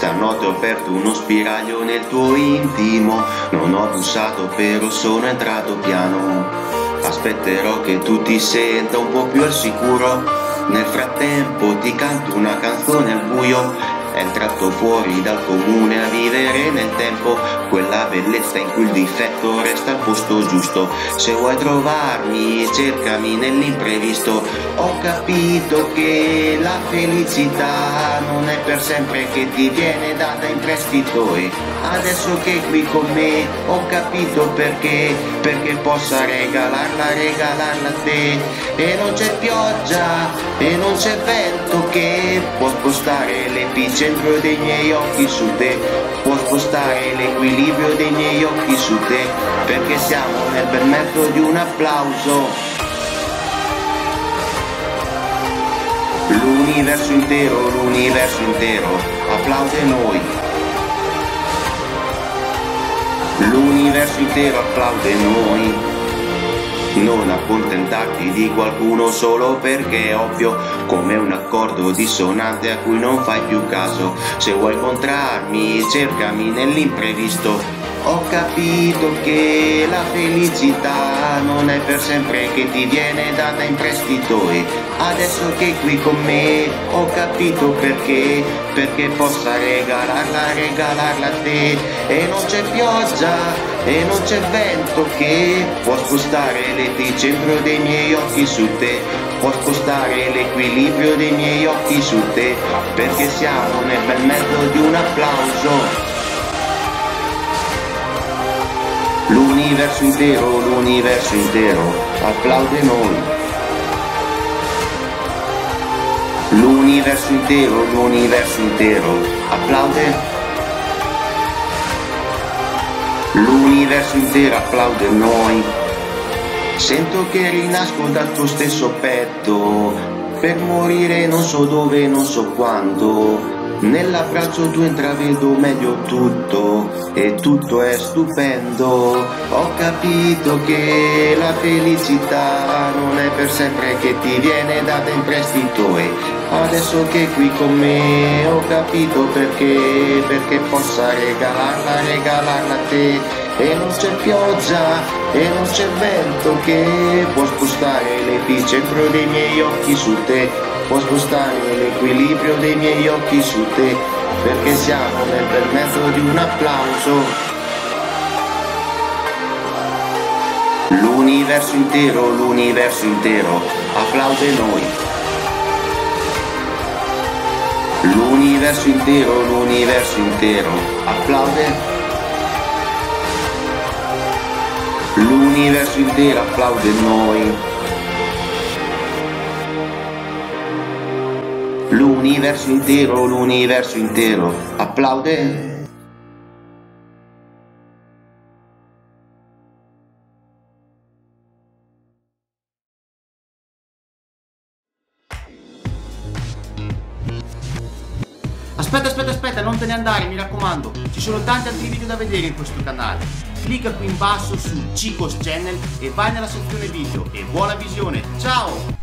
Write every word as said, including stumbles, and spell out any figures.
Stanotte ho aperto uno spiraglio nel tuo intimo. Non ho bussato però sono entrato piano. Aspetterò che tu ti senta un po' più al sicuro. Nel frattempo ti canto una canzone al buio. È entrato fuori dal comune a vivere nel tempo, quella bellezza in cui il difetto resta al posto giusto. Se vuoi trovarmi, cercami nell'imprevisto. Ho capito che la felicità non è per sempre, che ti viene data in prestito. E adesso che qui con me ho capito perché, perché possa regalarla, regalarla a te. E non c'è pioggia e non c'è vento che può spostare l'epicentro centro dei miei occhi su te, può spostare l'equilibrio dei miei occhi su te, perché siamo nel bel mezzo di un applauso. L'universo intero, l'universo intero, applaude noi. L'universo intero applaude noi. Non accontentarti di qualcuno solo perché è ovvio, come un accordo dissonante a cui non fai più caso. Se vuoi incontrarmi, cercami nell'imprevisto. Ho capito che la felicità non è per sempre, che ti viene data in prestito. E adesso che qui con me ho capito perché, perché possa regalarla, regalarla a te. E non c'è pioggia e non c'è vento che può spostare l'epicentro dei miei occhi su te, può spostare l'equilibrio dei miei occhi su te, perché siamo nel bel mezzo di un applauso. L'universo intero, l'universo intero, applaude noi. L'universo intero, l'universo intero, applaude. L'universo intero applaude noi. Sento che rinasco dal tuo stesso petto, per morire non so dove, non so quando. Nell'abbraccio tu intravedo meglio tutto e tutto è stupendo. Ho capito che la felicità non è per sempre, che ti viene data in prestito. E adesso che qui con me ho capito perché, perché possa regalarla, regalarla a te. E non c'è pioggia e non c'è vento che può spostare l'epicentro dei miei occhi su te, può spostare l'equilibrio dei miei occhi su te, perché siamo nel bel mezzo di un applauso. L'universo intero, l'universo intero, applaude noi. L'universo intero, l'universo intero, applaude. L'universo intero applaude noi. L'universo intero, l'universo intero, applaude. Aspetta, aspetta, aspetta, non te ne andare, mi raccomando. Ci sono tanti altri video da vedere in questo canale. Clicca qui in basso su Cico's Channel e vai nella sezione video. E buona visione, ciao!